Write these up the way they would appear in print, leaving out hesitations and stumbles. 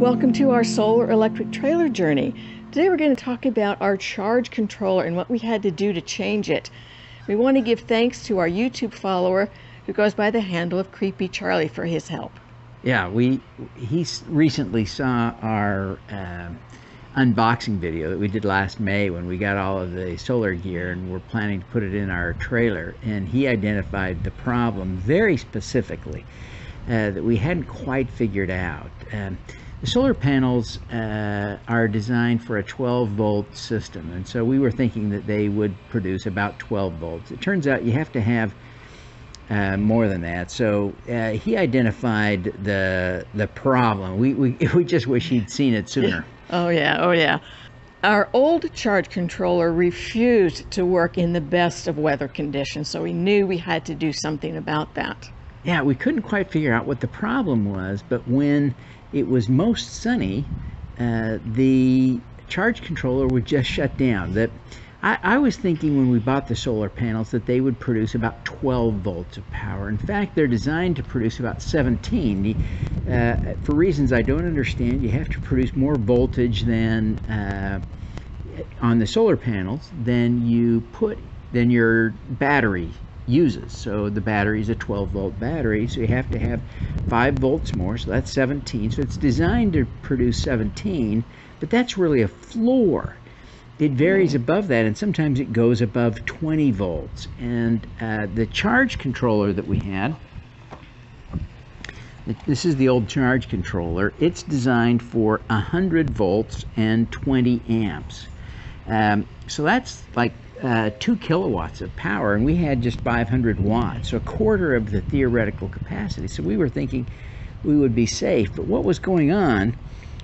Welcome to our solar electric trailer journey. Today we're going to talk about our charge controller and what we had to do to change it. We want to give thanks to our YouTube follower who goes by the handle of CreepyCharly for his help. Yeah, he recently saw our unboxing video that we did last May when we got all of the solar gear and we're planning to put it in our trailer, and he identified the problem very specifically that we hadn't quite figured out. The solar panels are designed for a 12-volt system, and so we were thinking that they would produce about 12 volts. It turns out you have to have more than that, so he identified the problem. We just wish he'd seen it sooner. Oh yeah. Our old charge controller refused to work in the best of weather conditions, so we knew we had to do something about that. Yeah, we couldn't quite figure out what the problem was, but when it was most sunny, the charge controller would just shut down. I was thinking when we bought the solar panels that they would produce about 12 volts of power. In fact, they're designed to produce about 17. For reasons I don't understand, you have to produce more voltage than on the solar panels than your battery uses. So the battery is a 12 volt battery, so you have to have 5 volts more, so that's 17. So it's designed to produce 17, but that's really a floor. It varies above that, and sometimes it goes above 20 volts. And the charge controller that we had, this is the old charge controller, it's designed for 100 volts and 20 amps. So that's like 2 kilowatts of power, and we had just 500 watts, so a quarter of the theoretical capacity. So we were thinking we would be safe, but what was going on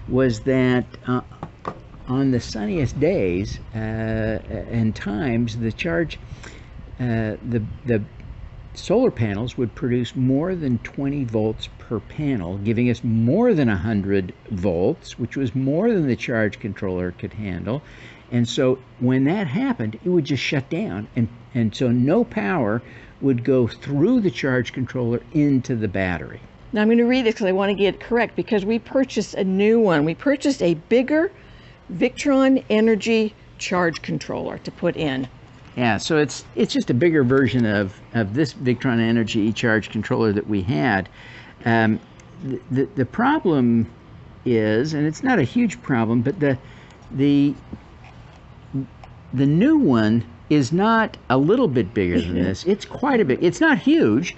was that on the sunniest days and times, the solar panels would produce more than 20 volts per panel, giving us more than 100 volts, which was more than the charge controller could handle. And so when that happened, it would just shut down, and so no power would go through the charge controller into the battery. Now I'm going to read this because I want to get it correct, because we purchased a new one. We purchased a bigger Victron Energy charge controller to put in. Yeah, so it's just a bigger version of this Victron Energy charge controller that we had. The problem is, and it's not a huge problem, but the new one is not a little bit bigger than this. It's quite a bit. It's not huge,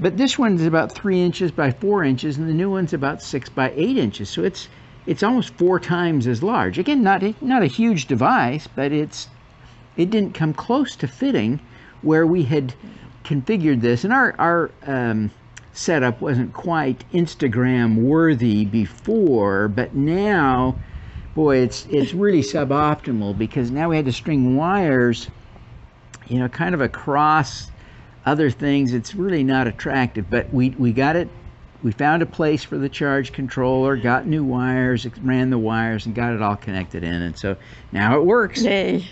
but this one is about 3 inches by 4 inches, and the new one's about 6 by 8 inches. So it's almost 4 times as large. Again, not a huge device, but it didn't come close to fitting where we had configured this, and our setup wasn't quite Instagram worthy before, but now, boy, it's really suboptimal, because now we had to string wires, you know, kind of across other things. It's really not attractive, but we got it. We found a place for the charge controller, got new wires, ran the wires, and got it all connected in, and so now it works. Yay.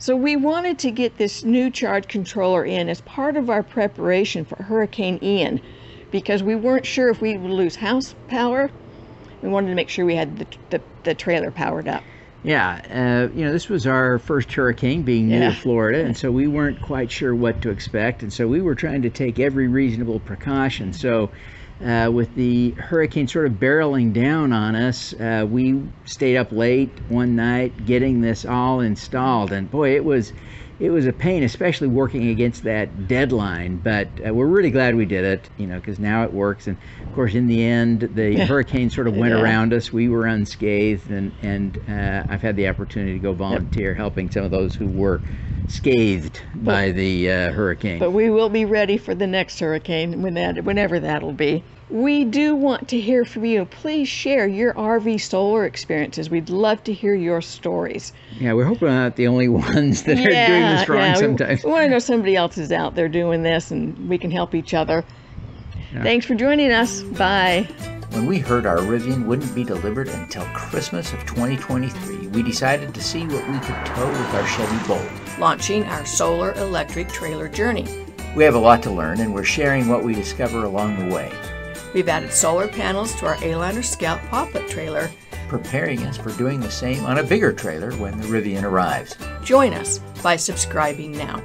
So we wanted to get this new charge controller in as part of our preparation for Hurricane Ian, because we weren't sure if we would lose house power. We wanted to make sure we had the trailer powered up. Yeah, you know, this was our first hurricane, being near Florida, and so we weren't quite sure what to expect, and so we were trying to take every reasonable precaution. So with the hurricane sort of barreling down on us, we stayed up late one night getting this all installed, and boy, it was a pain, especially working against that deadline, but we're really glad we did it, you know, because now it works. And of course, in the end, the hurricane sort of went around us. We were unscathed, and I've had the opportunity to go volunteer helping some of those who were scathed by the hurricane. But we will be ready for the next hurricane, whenever that'll be. We do want to hear from you. Please share your RV solar experiences. We'd love to hear your stories. Yeah, we hope we're not the only ones that are doing this wrong sometimes. We want to know somebody else is out there doing this, and we can help each other. Yeah. Thanks for joining us. Bye. When we heard our Rivian wouldn't be delivered until Christmas of 2023, we decided to see what we could tow with our Chevy Bolt, launching our solar electric trailer journey. We have a lot to learn, and we're sharing what we discover along the way. We've added solar panels to our A-liner Scout pop-up trailer, preparing us for doing the same on a bigger trailer when the Rivian arrives. Join us by subscribing now.